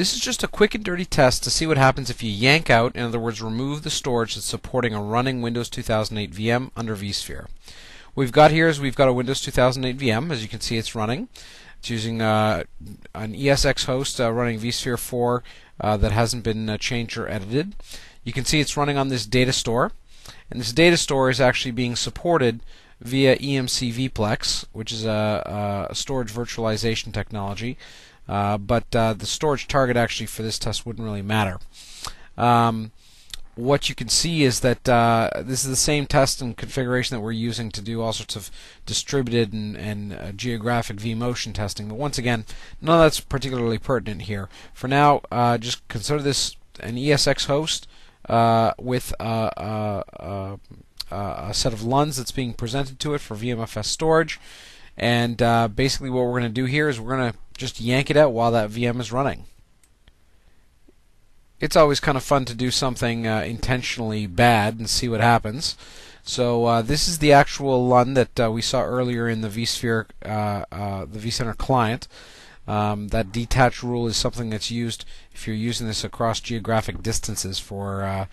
This is just a quick and dirty test to see what happens if you yank out, in other words, remove the storage that's supporting a running Windows 2008 VM under vSphere. What we've got here is we've got a Windows 2008 VM. As you can see, it's running. It's using an ESX host running vSphere 4 that hasn't been changed or edited. You can see it's running on this data store, and this data store is actually being supported via EMC vPlex, which is a storage virtualization technology. But the storage target actually for this test wouldn't really matter. What you can see is that this is the same test and configuration that we're using to do all sorts of distributed and geographic vMotion testing. But once again, none of that's particularly pertinent here. For now, just consider this an ESX host with a set of LUNs that's being presented to it for VMFS storage. And basically what we're going to do here is we're going to just yank it out while that VM is running. It's always kind of fun to do something intentionally bad and see what happens. So this is the actual LUN that we saw earlier in the vSphere, the vCenter client. That detach rule is something that's used if you're using this across geographic distances for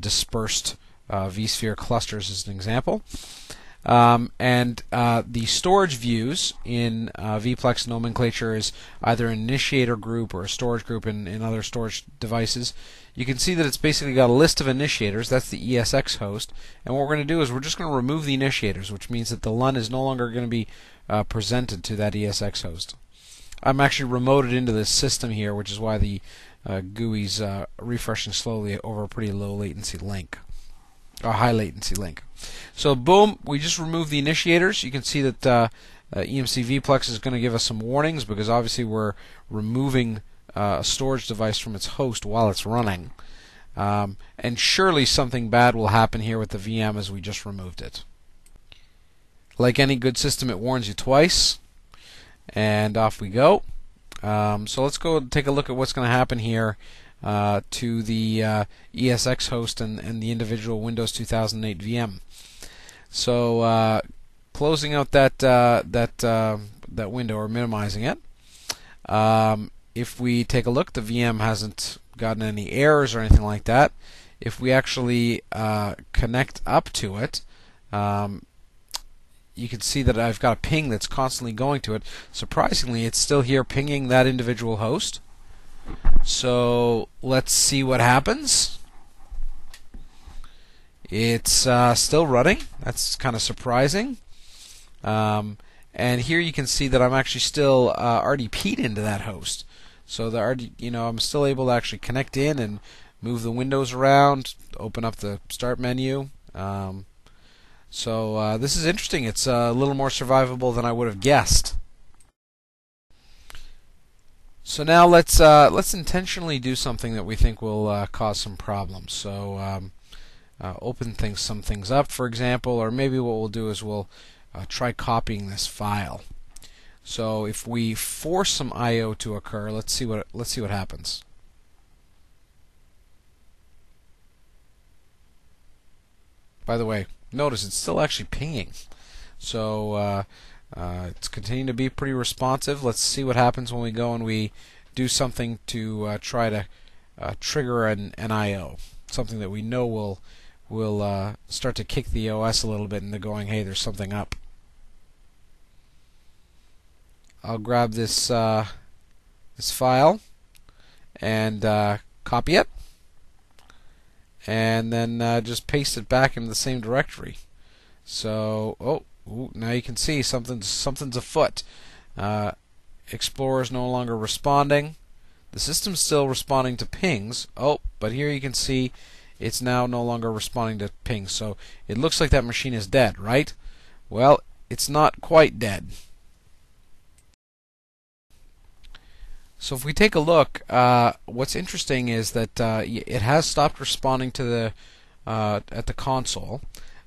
dispersed vSphere clusters as an example. And the storage views in vPlex nomenclature is either an initiator group or a storage group in other storage devices. You can see that it's basically got a list of initiators. That's the ESX host. And what we're going to do is we're just going to remove the initiators, which means that the LUN is no longer going to be presented to that ESX host. I'm actually remoted into this system here, which is why the GUI's refreshing slowly over a pretty low latency link. A high latency link. So boom, we just removed the initiators. You can see that EMC vPlex is going to give us some warnings because obviously we're removing a storage device from its host while it's running. And surely something bad will happen here with the VM as we just removed it. Like any good system, it warns you twice. And off we go. So let's go take a look at what's going to happen here to the ESX host and the individual Windows 2008 VM. So closing out that window or minimizing it. If we take a look, the VM hasn't gotten any errors or anything like that. If we actually connect up to it, you can see that I've got a ping that's constantly going to it. Surprisingly, it's still here pinging that individual host. So let's see what happens. It's still running. That's kind of surprising. And here you can see that I'm actually still RDP'd into that host. So the I'm still able to actually connect in and move the windows around, open up the start menu. So this is interesting. It's a little more survivable than I would have guessed. So now let's intentionally do something that we think will cause some problems. So open some things up, for example, or maybe what we'll do is we'll try copying this file. So if we force some I/O to occur, let's see what happens. By the way, notice it's still actually pinging. So it's continuing to be pretty responsive. Let's see what happens when we go and we do something to try to trigger an I/O, something that we know will start to kick the OS a little bit into going, hey, there's something up. I'll grab this this file and copy it, and then just paste it back into the same directory. So Ooh, now you can see something's afoot. Explorer's no longer responding. The system's still responding to pings. Oh, but here you can see it's now no longer responding to pings. So it looks like that machine is dead, right? Well, it's not quite dead. So if we take a look, what's interesting is that it has stopped responding to the at the console.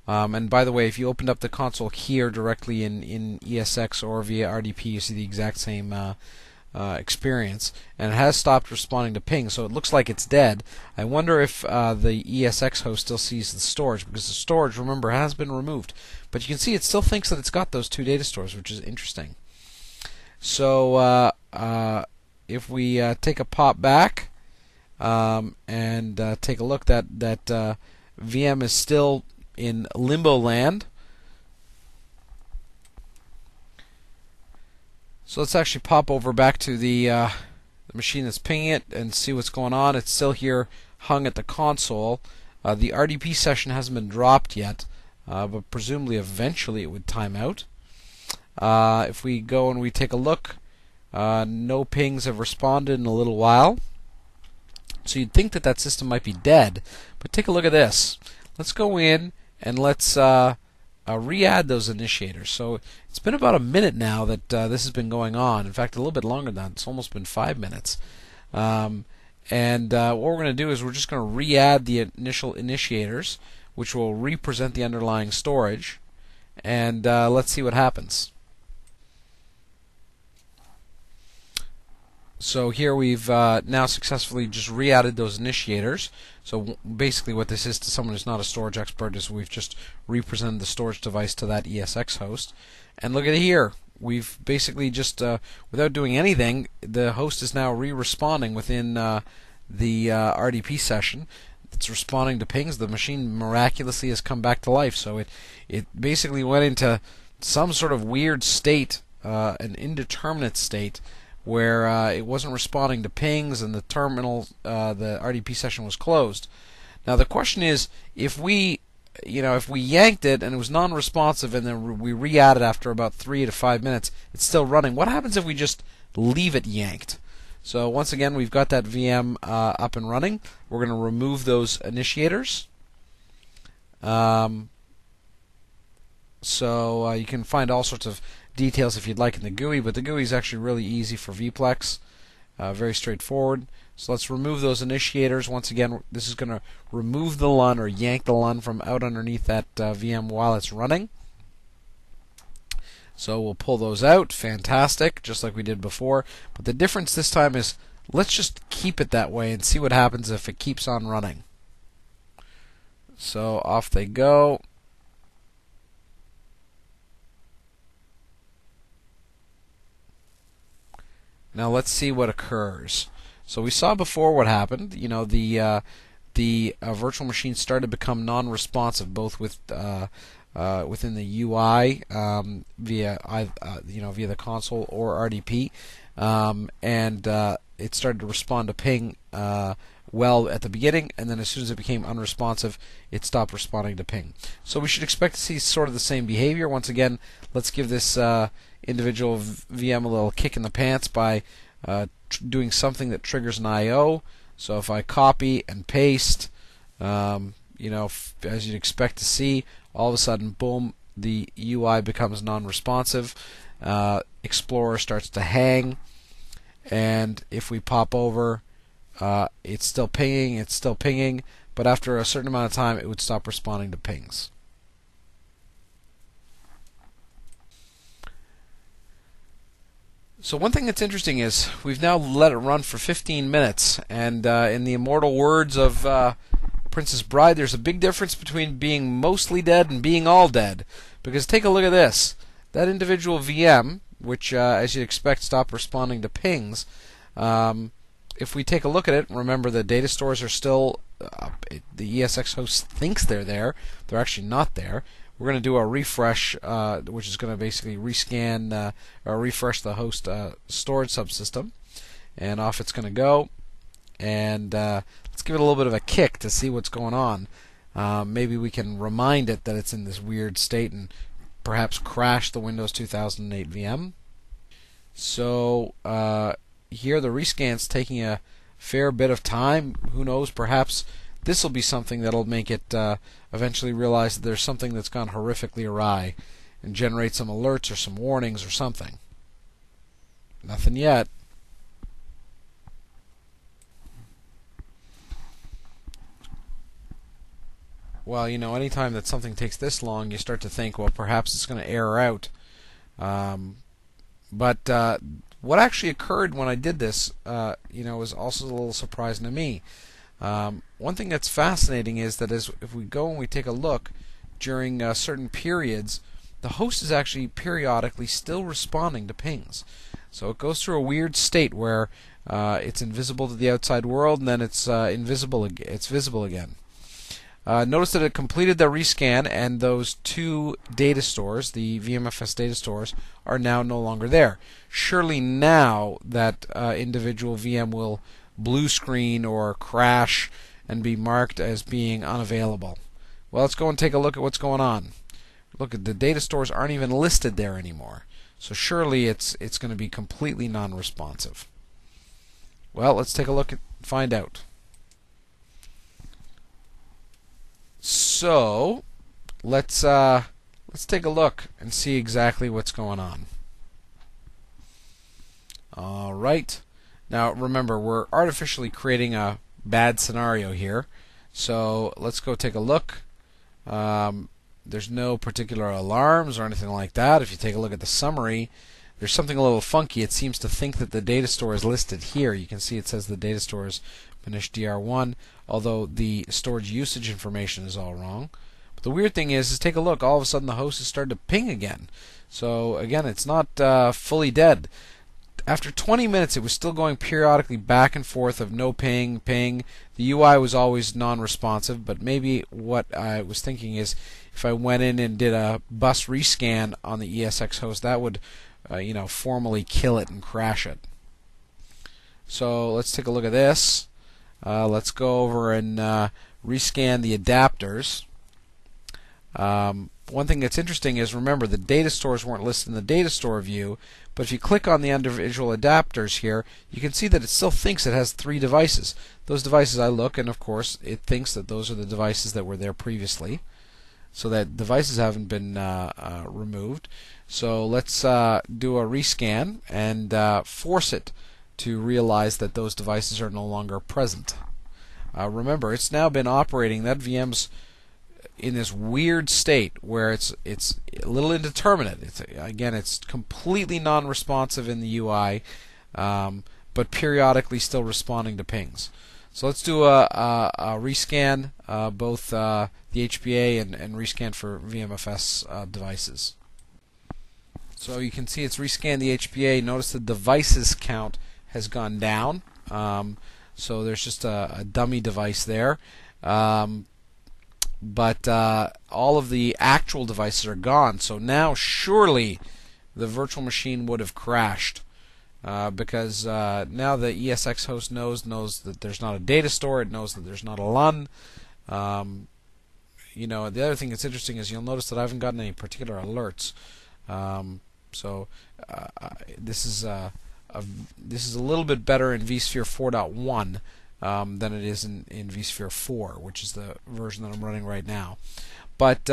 And by the way, if you opened up the console here directly in ESX or via RDP, you see the exact same experience. And it has stopped responding to ping, so it looks like it's dead. I wonder if the ESX host still sees the storage, because the storage, remember, has been removed. But you can see it still thinks that it's got those two data stores, which is interesting. So if we take a pop back and take a look, that VM is still in limbo land. So let's actually pop over back to the machine that's pinging it and see what's going on. It's still here hung at the console. The RDP session hasn't been dropped yet, but presumably eventually it would time out. If we go and we take a look, no pings have responded in a little while. So you'd think that that system might be dead, but take a look at this. Let's go in and let's re-add those initiators. So it's been about a minute now that this has been going on. In fact, a little bit longer than that. It's almost been 5 minutes. What we're going to do is we're just going to re-add the initial initiators, which will represent the underlying storage, and let's see what happens. So here we've now successfully just re-added those initiators. So basically what this is to someone who's not a storage expert is we've just represented the storage device to that ESX host. And look at it here. We've basically just, without doing anything, the host is now re-responding within the RDP session. It's responding to pings. The machine miraculously has come back to life. So it basically went into some sort of weird state, an indeterminate state, where it wasn't responding to pings and the terminal, the RDP session was closed. Now the question is, if we, if we yanked it and it was non-responsive and then we re-added after about 3 to 5 minutes, it's still running. What happens if we just leave it yanked? So once again, we've got that VM up and running. We're going to remove those initiators. You can find all sorts of details if you'd like in the GUI, but the GUI is actually really easy for vPlex, very straightforward. So let's remove those initiators. Once again, this is going to remove the LUN or yank the LUN from out underneath that VM while it's running. So we'll pull those out, fantastic, just like we did before. But the difference this time is let's just keep it that way and see what happens if it keeps on running. So off they go. Now let's see what occurs. So we saw before what happened. The virtual machine started to become non-responsive, both with within the UI via via the console or RDP, it started to respond to ping well at the beginning, and then as soon as it became unresponsive, it stopped responding to ping. So we should expect to see sort of the same behavior. Once again, let's give this individual VM a little kick in the pants by doing something that triggers an I/O. So if I copy and paste, as you'd expect to see, all of a sudden, boom, the UI becomes non-responsive. Explorer starts to hang, and if we pop over, it's still pinging, but after a certain amount of time, it would stop responding to pings. So one thing that's interesting is we've now let it run for 15 minutes, and in the immortal words of Princess Bride, there's a big difference between being mostly dead and being all dead. Because take a look at this. That individual VM, which as you'd expect stopped responding to pings, if we take a look at it, remember the data stores are still up. The ESX host thinks they're there. They're actually not there. We're going to do a refresh, which is going to basically rescan or refresh the host storage subsystem, and off it's going to go. And let's give it a little bit of a kick to see what's going on. Maybe we can remind it that it's in this weird state and perhaps crash the Windows 2008 VM. So here the rescan's taking a fair bit of time. Who knows? Perhaps this will be something that'll make it eventually realize that there's something that's gone horrifically awry and generate some alerts or some warnings or something. Nothing yet. Well, anytime that something takes this long, you start to think, well, perhaps it's going to error out. What actually occurred when I did this, was also a little surprising to me. One thing that's fascinating is that if we go and we take a look during certain periods, the host is actually periodically still responding to pings. So it goes through a weird state where it's invisible to the outside world, and then it's visible again. Notice that it completed the rescan, and those two data stores, the VMFS data stores, are now no longer there. Surely now that individual VM will blue screen or crash and be marked as being unavailable. Well, let's go and take a look at what's going on. Look, at the data stores aren't even listed there anymore. So surely it's going to be completely non-responsive. Well, let's take a look and find out. So let's take a look and see exactly what's going on. All right. Now remember, we're artificially creating a bad scenario here. So let's go take a look. There's no particular alarms or anything like that. If you take a look at the summary, there's something a little funky. It seems to think that the data store is listed here. You can see it says the data store is finished DR1, although the storage usage information is all wrong. But the weird thing is take a look, all of a sudden the host has started to ping again. So again, it's not fully dead. After 20 minutes, it was still going periodically back and forth of no ping, ping. The UI was always non-responsive, but maybe what I was thinking is if I went in and did a bus rescan on the ESX host, that would you know, formally kill it and crash it. So let's take a look at this. Let's go over and rescan the adapters. One thing that's interesting is, remember, the data stores weren't listed in the data store view, but if you click on the individual adapters here, you can see that it still thinks it has 3 devices. Those devices, I look, and of course it thinks that those are the devices that were there previously, so that devices haven't been removed. So let's do a rescan and force it to realize that those devices are no longer present. Remember, it's now been operating, that VM's in this weird state where it's a little indeterminate. It's completely non-responsive in the UI, but periodically still responding to pings. So let's do a rescan, both the HBA and rescan for VMFS devices. So you can see it's rescanned the HBA. Notice the devices count has gone down. So there's just a dummy device there. But all of the actual devices are gone. So now surely the virtual machine would have crashed because now the ESX host knows that there's not a data store. It knows that there's not a LUN. You know, the other thing that's interesting is you'll notice that I haven't gotten any particular alerts. This is a little bit better in vSphere 4.1. Than it is in vSphere 4, which is the version that I'm running right now. But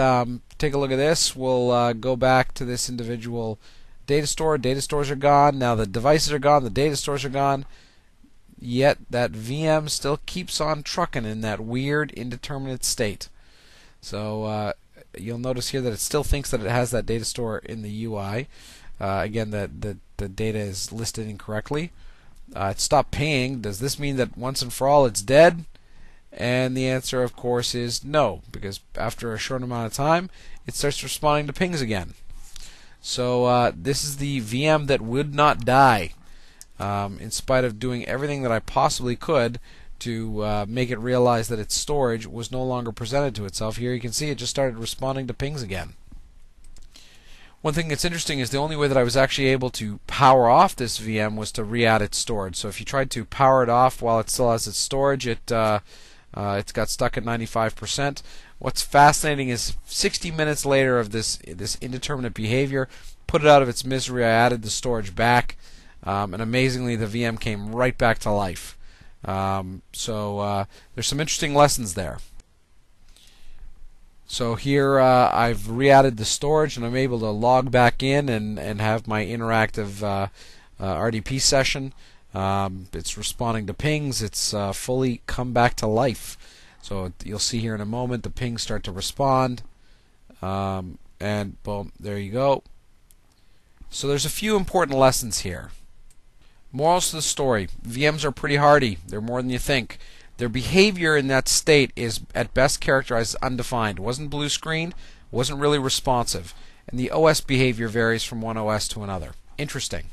take a look at this. We'll go back to this individual data store. Data stores are gone. Now the devices are gone. The data stores are gone. Yet that VM still keeps on trucking in that weird indeterminate state. So you'll notice here that it still thinks that it has that data store in the UI. Again, the data is listed incorrectly. It stopped paying. Does this mean that once and for all it's dead? And the answer, of course, is no, because after a short amount of time, it starts responding to pings again. So this is the VM that would not die, in spite of doing everything that I possibly could to make it realize that its storage was no longer presented to itself. Here you can see it just started responding to pings again. One thing that's interesting is the only way that I was actually able to power off this VM was to re-add its storage. So if you tried to power it off while it still has its storage, it's got stuck at 95%. What's fascinating is 60 minutes later of this indeterminate behavior, put it out of its misery, I added the storage back, and amazingly the VM came right back to life. So there's some interesting lessons there. So here I've re-added the storage, and I'm able to log back in and have my interactive RDP session. It's responding to pings. It's fully come back to life. So you'll see here in a moment the pings start to respond, and boom, there you go. So there's a few important lessons here. Morals to the story: VMs are pretty hardy. They're more than you think. Their behavior in that state is at best characterized as undefined. It wasn't blue screened, wasn't really responsive. and the OS behavior varies from one OS to another. Interesting.